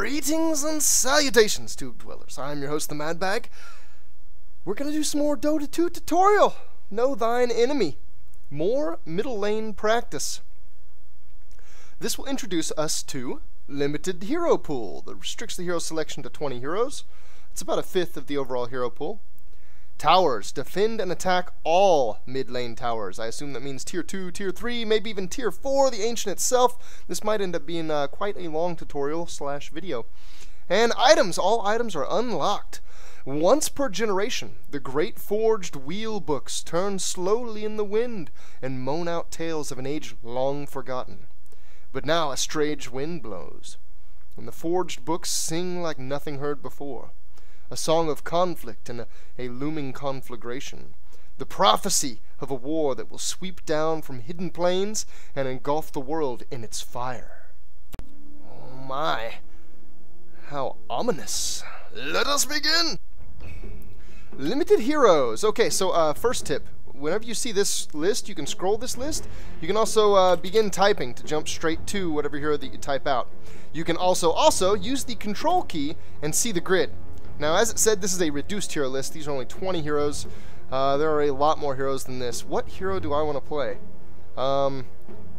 Greetings and salutations, Tube Dwellers. I'm your host, the Mad Bag. We're gonna do some more Dota 2 tutorial. Know thine enemy. More middle lane practice. This will introduce us to limited hero pool that restricts the hero selection to 20 heroes. It's about a fifth of the overall hero pool. Towers. Defend and attack all mid lane towers. I assume that means tier 2, tier 3, maybe even tier 4, the ancient itself. This might end up being quite a long tutorial slash video. And items. All items are unlocked. Once per generation, the great forged wheel books turn slowly in the wind and moan out tales of an age long forgotten. But now a strange wind blows, and the forged books sing like nothing heard before. A song of conflict and a looming conflagration. The prophecy of a war that will sweep down from hidden plains and engulf the world in its fire. Oh my, how ominous. Let us begin! Limited heroes. Okay, so first tip. Whenever you see this list, you can scroll this list. You can also begin typing to jump straight to whatever hero that you type out. You can also use the control key and see the grid. Now, as it said, this is a reduced hero list. These are only 20 heroes. There are a lot more heroes than this. What hero do I want to play? Let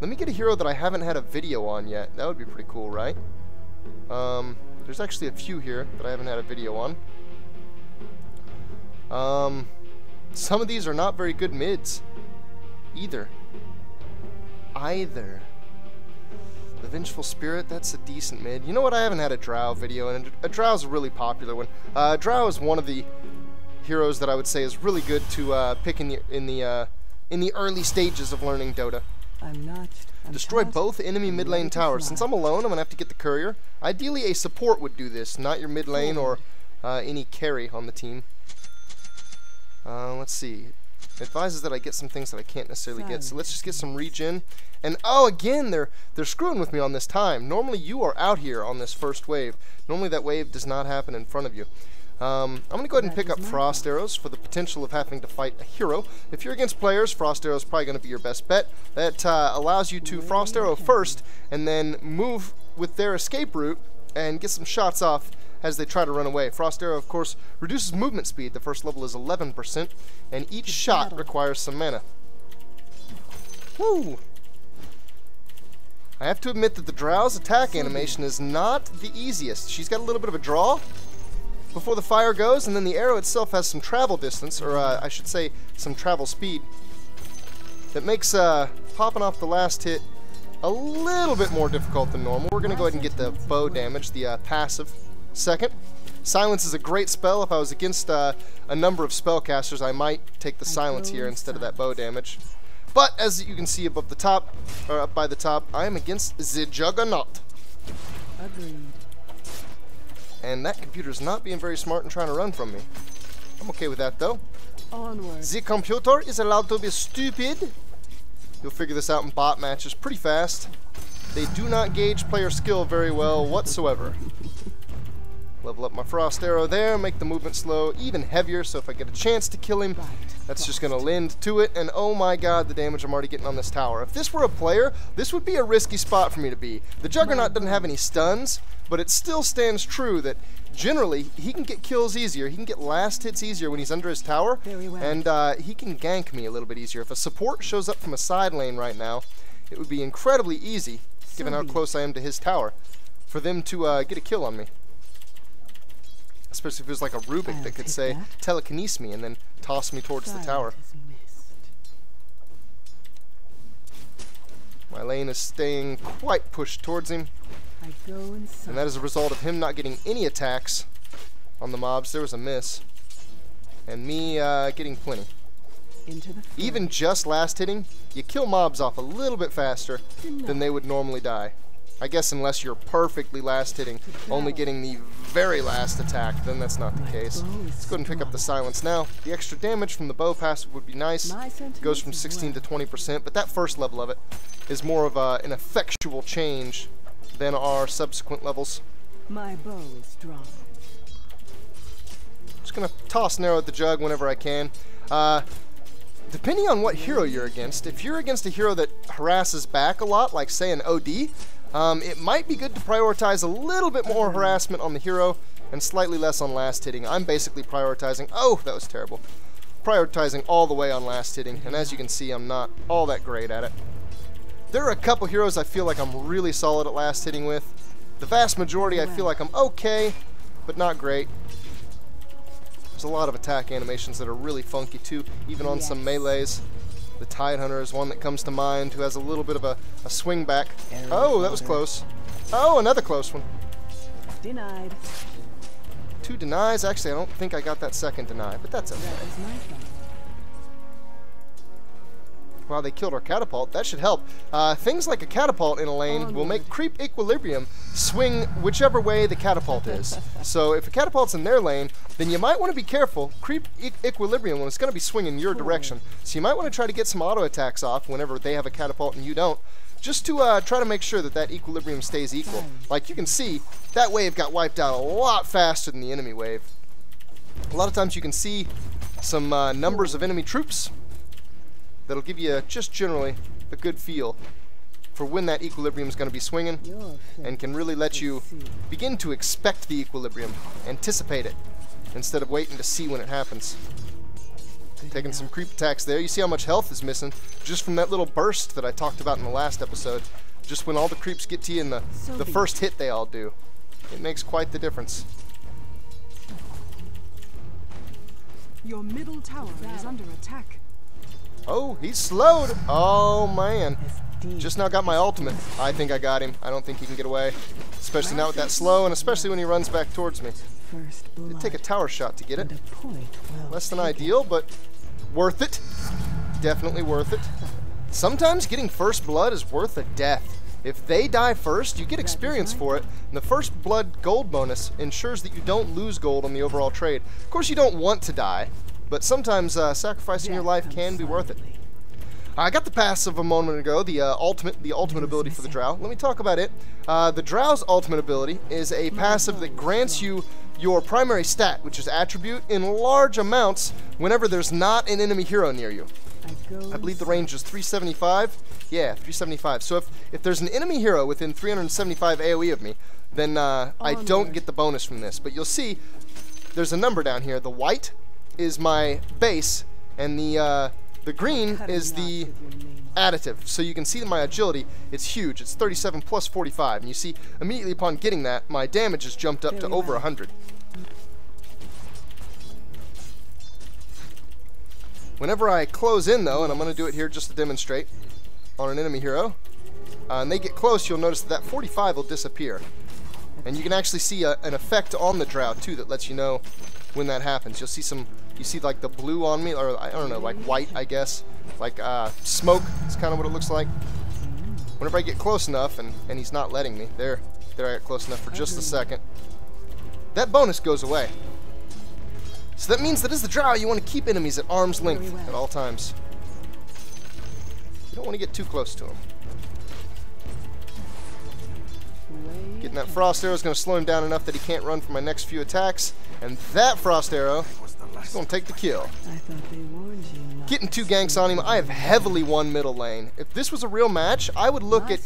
me get a hero that I haven't had a video on yet. That would be pretty cool, right? There's actually a few here that I haven't had a video on. Some of these are not very good mids. Either. The Vengeful Spirit, that's a decent mid. You know what, I haven't had a Drow video, and a Drow's a really popular one. Drow is one of the heroes that I would say is really good to pick in the early stages of learning Dota. Destroy both enemy mid lane towers. Since I'm alone, I'm gonna have to get the courier. Ideally, a support would do this, not your mid lane or any carry on the team. Let's see. Advises that I get some things that I can't necessarily get, so let's just get some regen. And oh, again, they're screwing with me on this time. Normally you are out here on this first wave. Normally that wave does not happen in front of you. I'm gonna go ahead and pick up frost arrows for the potential of having to fight a hero. If you're against players, frost arrow is probably gonna be your best bet. That allows you to frost arrow first and then move with their escape route and get some shots off as they try to run away. Frost arrow, of course, reduces movement speed. The first level is 11%, and each shot requires some mana. Woo! I have to admit that the Drow's attack animation is not the easiest. She's got a little bit of a draw before the fire goes, and then the arrow itself has some travel distance, or I should say some travel speed, that makes popping off the last hit a little bit more difficult than normal. We're gonna go ahead and get the bow damage, the passive. Second, silence is a great spell. If I was against a number of spellcasters, I might take the silence here instead of that bow damage. But as you can see above the top, or up by the top, I am against the Juggernaut. Agreed. And that computer's not being very smart and trying to run from me. I'm okay with that though. Onward. The computer is allowed to be stupid. You'll figure this out in bot matches pretty fast. They do not gauge player skill very well whatsoever. Level up my frost arrow there, make the movement slow even heavier, so if I get a chance to kill him, that's just going to lend to it. And oh my god, the damage I'm already getting on this tower. If this were a player, this would be a risky spot for me to be. The Juggernaut doesn't have any stuns, but it still stands true that generally he can get kills easier, he can get last hits easier when he's under his tower, and he can gank me a little bit easier. If a support shows up from a side lane right now, it would be incredibly easy, given how close I am to his tower, for them to get a kill on me. Especially if it was like a Rubick that could say, telekinesis me, and then toss me towards the tower. My lane is staying quite pushed towards him. And that is a result of him not getting any attacks on the mobs. There was a miss. And me getting plenty. Even just last hitting, you kill mobs off a little bit faster than they would normally die. I guess unless you're perfectly last hitting, only getting the very last attack, then that's not the case. Let's go ahead and pick up the silence now. The extra damage from the bow passive would be nice. It goes from 16 to 20%, but that first level of it is more of an effectual change than our subsequent levels. My bow is drawn. Just gonna toss and arrow at the Jug whenever I can. Depending on what hero you're against, if you're against a hero that harasses back a lot, like say an OD, It might be good to prioritize a little bit more harassment on the hero and slightly less on last hitting. I'm basically prioritizing, oh, that was terrible. Prioritizing all the way on last hitting, and as you can see, I'm not all that great at it. There are a couple heroes I feel like I'm really solid at last hitting with. The vast majority I feel like I'm okay, but not great. There's a lot of attack animations that are really funky too, even on some melees. The Tidehunter is one that comes to mind, who has a little bit of a swing back. Oh, that was close. Oh, another close one. Denied. Two denies. Actually, I don't think I got that second deny, but that's okay. Wow, they killed our catapult. That should help. Things like a catapult in a lane will make creep equilibrium swing whichever way the catapult is. So if a catapult's in their lane, then you might want to be careful. Creep equilibrium, when it's going to be swinging your direction. So you might want to try to get some auto attacks off whenever they have a catapult and you don't, just to try to make sure that that equilibrium stays equal. Like you can see, that wave got wiped out a lot faster than the enemy wave. A lot of times you can see some numbers of enemy troops. That'll give you just generally a good feel for when that equilibrium is going to be swinging, and can really let you begin to expect the equilibrium, anticipate it, instead of waiting to see when it happens. Taking some creep attacks there. You see how much health is missing just from that little burst that I talked about in the last episode. Just when all the creeps get to you in the first hit they all do. It makes quite the difference. Your middle tower is under attack. Oh, he's slowed. Oh, man. Just now got my ultimate. I think I got him. I don't think he can get away. Especially now with that slow, and especially when he runs back towards me. Did take a tower shot to get it. Less than ideal, but worth it. Definitely worth it. Sometimes getting first blood is worth a death. If they die first, you get experience for it, and the first blood gold bonus ensures that you don't lose gold on the overall trade. Of course, you don't want to die. But sometimes sacrificing your life can be worth it. I got the passive a moment ago, the ultimate ability for the Drow. Let me talk about it. The Drow's ultimate ability is a passive that grants you your primary stat, which is attribute, in large amounts whenever there's not an enemy hero near you. I believe the range is 375. Yeah, 375. So if there's an enemy hero within 375 AoE of me, then I don't get the bonus from this. But you'll see there's a number down here, the white is my base, and the green is the additive. So you can see that my agility, it's huge. It's 37 plus 45, and you see immediately upon getting that, my damage has jumped up to over 100. Whenever I close in, though, and I'm going to do it here just to demonstrate on an enemy hero, and they get close, you'll notice that that 45 will disappear. And you can actually see an effect on the Drow, too, that lets you know when that happens. You'll see some, you see like the blue on me, or I don't know, like white, I guess. Like smoke is kind of what it looks like. Whenever I get close enough, and he's not letting me, there I got close enough for just a second. That bonus goes away. So that means that as the Drow, you want to keep enemies at arm's length at all times. You don't want to get too close to them. Getting that frost arrow is going to slow him down enough that he can't run for my next few attacks. And that frost arrow is going to take the kill. Getting two ganks on him, I have heavily won middle lane. If this was a real match, I would look at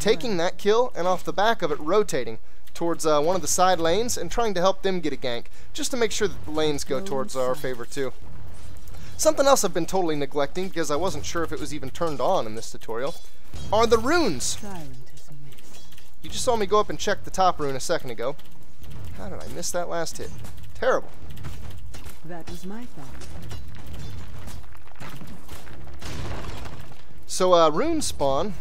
taking that kill and off the back of it rotating towards one of the side lanes and trying to help them get a gank, just to make sure that the lanes go towards our favor too. Something else I've been totally neglecting because I wasn't sure if it was even turned on in this tutorial are the runes. You just saw me go up and check the top rune a second ago. How did I miss that last hit? Terrible. That was my thought. So runes spawn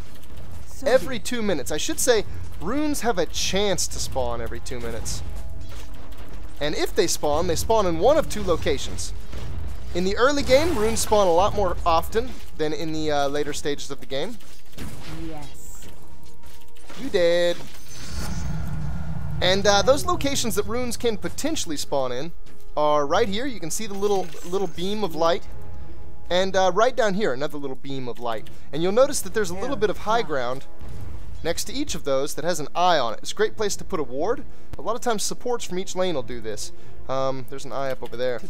every 2 minutes. I should say runes have a chance to spawn every 2 minutes. And if they spawn in one of two locations. In the early game, runes spawn a lot more often than in the later stages of the game. Yes. You dead. And those locations that runes can potentially spawn in are right here. You can see the little beam of light. And right down here, another little beam of light. And you'll notice that there's a little bit of high ground next to each of those that has an eye on it. It's a great place to put a ward. A lot of times supports from each lane will do this. There's an eye up over there.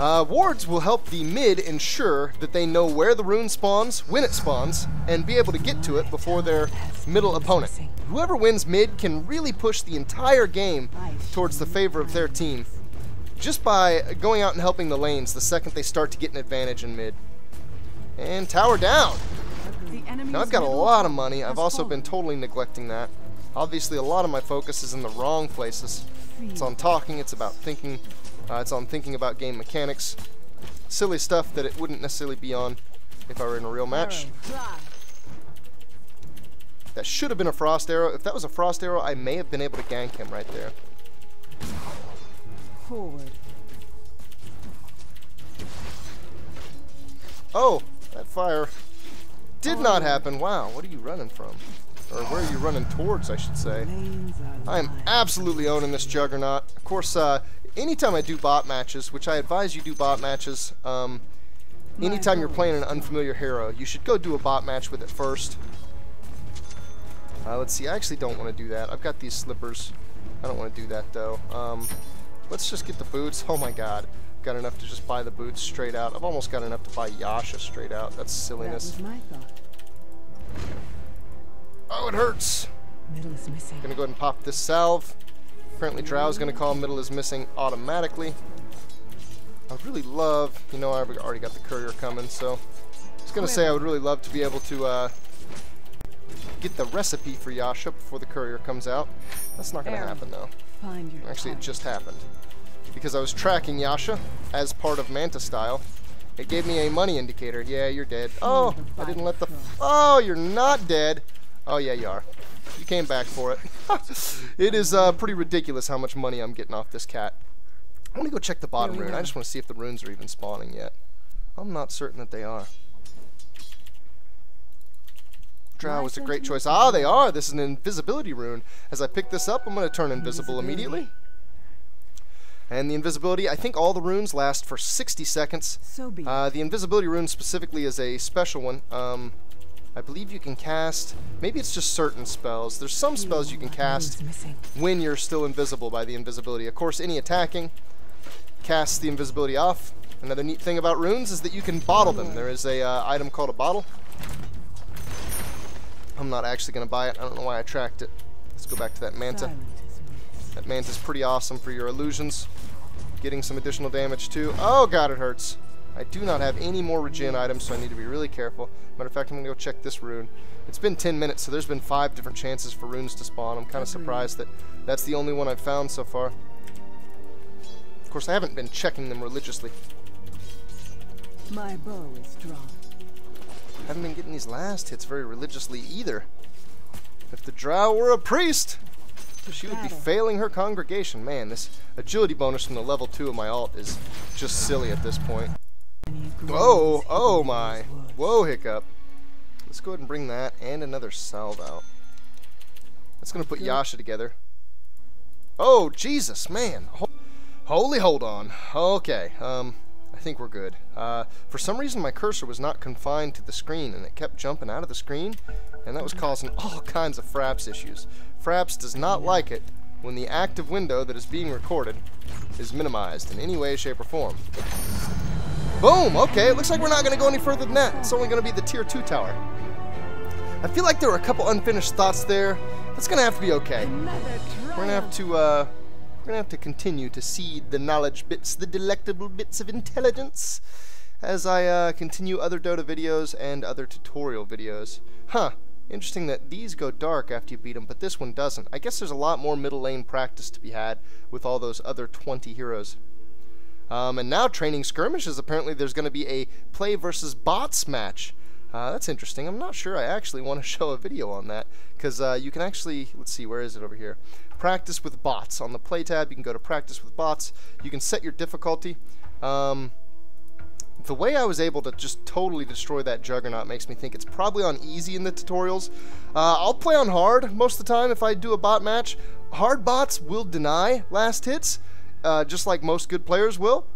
Wards will help the mid ensure that they know where the rune spawns, when it spawns, and be able to get to it before their middle opponent. Whoever wins mid can really push the entire game towards the favor of their team just by going out and helping the lanes the second they start to get an advantage in mid. And tower down. Now I've got a lot of money. I've also been totally neglecting that. Obviously a lot of my focus is in the wrong places. It's on talking, it's about thinking, it's on thinking about game mechanics. Silly stuff that it wouldn't necessarily be on if I were in a real match. That should have been a frost arrow. If that was a frost arrow, I may have been able to gank him right there. Forward. Oh, that fire did not happen. Wow, what are you running from? Or where are you running towards, I should say. I am absolutely owning this Juggernaut. Of course, anytime I do bot matches, which I advise you do bot matches, anytime you're playing an unfamiliar hero, you should go do a bot match with it first. Let's see, I actually don't want to do that. I've got these slippers. I don't want to do that, though. Let's just get the boots. Oh my god. Got enough to just buy the boots straight out. I've almost got enough to buy Yasha straight out. That's silliness. That was my thought. Oh, it hurts. Middle is missing. Gonna go ahead and pop this salve. Apparently Drow is gonna call middle is missing automatically. I would really love, you know, I already got the courier coming, so I was gonna say I would really love to be able to get the recipe for Yasha before the courier comes out. That's not gonna happen though. Actually, it just happened. Because I was tracking Yasha as part of Manta Style. It gave me a money indicator. Yeah, you're dead. Oh, I didn't let the... Oh, you're not dead. Oh, yeah, you are. You came back for it. It is pretty ridiculous how much money I'm getting off this cat. I want to go check the bottom rune. I just want to see if the runes are even spawning yet. I'm not certain that they are. Drow was a great choice. Ah, they are. This is an invisibility rune. As I pick this up, I'm going to turn invisible immediately. And the invisibility, I think all the runes last for 60 seconds. The invisibility rune specifically is a special one. I believe you can cast, maybe it's just certain spells. There's some spells you can cast when you're still invisible by the invisibility. Of course, any attacking casts the invisibility off. Another neat thing about runes is that you can bottle them. There is a item called a bottle. I'm not actually going to buy it. I don't know why I tracked it. Let's go back to that Manta. That Manta's pretty awesome for your illusions. Getting some additional damage too. Oh god, it hurts. I do not have any more regen items, so I need to be really careful. Matter of fact, I'm going to go check this rune. It's been 10 minutes, so there's been 5 different chances for runes to spawn. I'm kind of surprised that that's the only one I've found so far. Of course, I haven't been checking them religiously. My bow is drawn. I haven't been getting these last hits very religiously either. If the Drow were a priest, she would be failing her congregation. Man, this agility bonus from the level 2 of my alt is just silly at this point. Whoa, oh my. Whoa, hiccup. Let's go ahead and bring that and another salve out. That's going to put Yasha together. Oh, Jesus, man. Holy, hold on. Okay, I think we're good. For some reason, my cursor was not confined to the screen, and it kept jumping out of the screen, and that was causing all kinds of Fraps issues. Fraps does not like it when the active window that is being recorded is minimized in any way, shape, or form. Boom! Okay, it looks like we're not going to go any further than that. It's only going to be the tier 2 tower. I feel like there were a couple unfinished thoughts there. That's going to have to be okay. We're going to have to, continue to seed the knowledge bits, the delectable bits of intelligence, as I continue other Dota videos and other tutorial videos. Huh. Interesting that these go dark after you beat them, but this one doesn't. I guess there's a lot more middle lane practice to be had with all those other 20 heroes. And now training skirmishes, apparently there's going to be a play versus bots match. That's interesting. I'm not sure I actually want to show a video on that, because you can actually, let's see, where is it over here? Practice with bots. On the play tab, you can go to practice with bots. You can set your difficulty. The way I was able to just totally destroy that Juggernaut makes me think it's probably on easy in the tutorials. I'll play on hard most of the time if I do a bot match. Hard bots will deny last hits. Just like most good players will,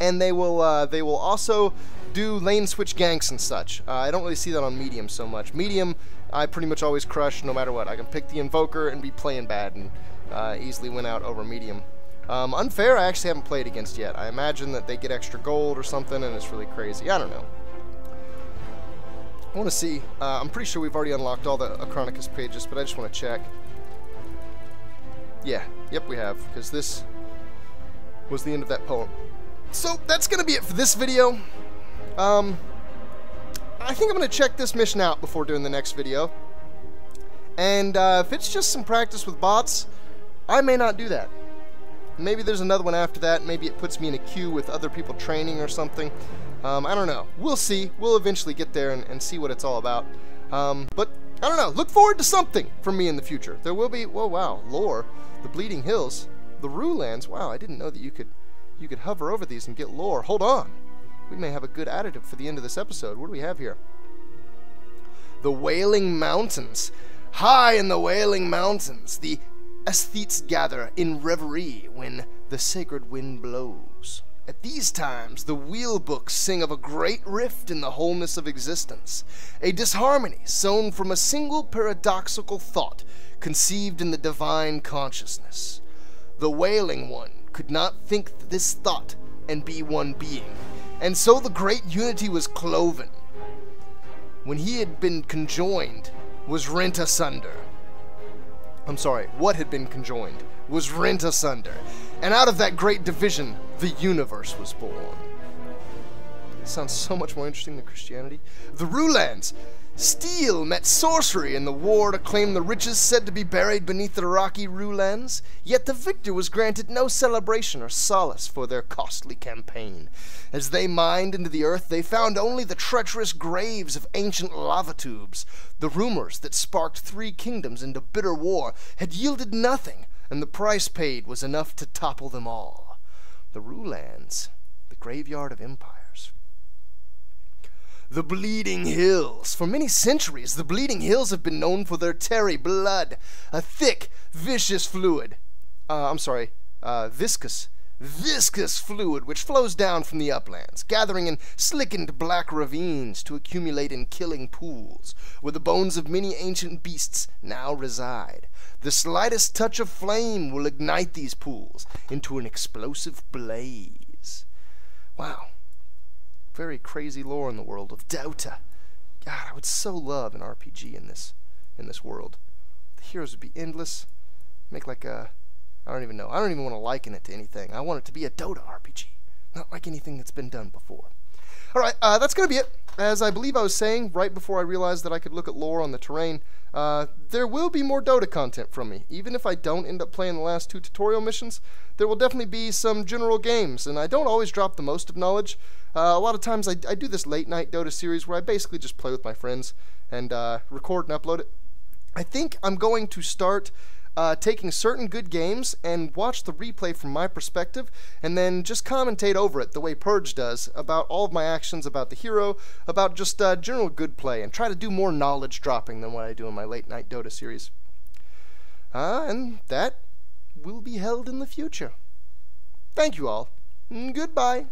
and they will also do lane switch ganks and such. I don't really see that on medium so much. Medium, I pretty much always crush no matter what. I can pick the Invoker and be playing bad and easily win out over medium. Unfair, I actually haven't played against yet. I imagine that they get extra gold or something, and it's really crazy. I don't know. I want to see. I'm pretty sure we've already unlocked all the Achronicus pages, but I just want to check. Yeah, yep, we have, because this was the end of that poem. So that's going to be it for this video. I think I'm going to check this mission out before doing the next video. And if it's just some practice with bots, I may not do that. Maybe there's another one after that. Maybe it puts me in a queue with other people training or something. I don't know. We'll see. We'll eventually get there and see what it's all about. But I don't know. Look forward to something from me in the future. There will be, whoa, wow, lore, the Bleeding Hills, the Rulands. Wow, I didn't know that you could hover over these and get lore. Hold on. We may have a good additive for the end of this episode. What do we have here? The Wailing Mountains. High in the Wailing Mountains, the aesthetes gather in reverie when the sacred wind blows. At these times, the wheel books sing of a great rift in the wholeness of existence, a disharmony sown from a single paradoxical thought conceived in the divine consciousness. The Wailing One could not think this thought and be one being, and so the great unity was cloven. When he had been conjoined, was rent asunder. I'm sorry, what had been conjoined was rent asunder, and out of that great division, the universe was born. It sounds so much more interesting than Christianity. The Rulands! Steel met sorcery in the war to claim the riches said to be buried beneath the rocky Rulands, yet the victor was granted no celebration or solace for their costly campaign. As they mined into the earth, they found only the treacherous graves of ancient lava tubes. The rumors that sparked three kingdoms into bitter war had yielded nothing, and the price paid was enough to topple them all. The Rulands, the graveyard of empire. The Bleeding Hills. For many centuries, the Bleeding Hills have been known for their terry blood, a thick, vicious fluid. Viscous fluid which flows down from the uplands, gathering in slickened black ravines to accumulate in killing pools, where the bones of many ancient beasts now reside. The slightest touch of flame will ignite these pools into an explosive blaze. Wow. Very crazy lore in the world of Dota. God, I would so love an RPG in this world. The heroes would be endless. Make like a, I don't even know. I don't even want to liken it to anything. I want it to be a Dota RPG, not like anything that's been done before. All right, that's going to be it. As I believe I was saying right before I realized that I could look at lore on the terrain, there will be more Dota content from me. Even if I don't end up playing the last two tutorial missions, there will definitely be some general games, and I don't always drop the most of knowledge. A lot of times I do this late night Dota series where I basically just play with my friends and record and upload it. I think I'm going to start taking certain good games and watch the replay from my perspective and then just commentate over it the way Purge does about all of my actions, about the hero, about just general good play, and try to do more knowledge dropping than what I do in my late night Dota series. And that will be held in the future. Thank you all. Goodbye.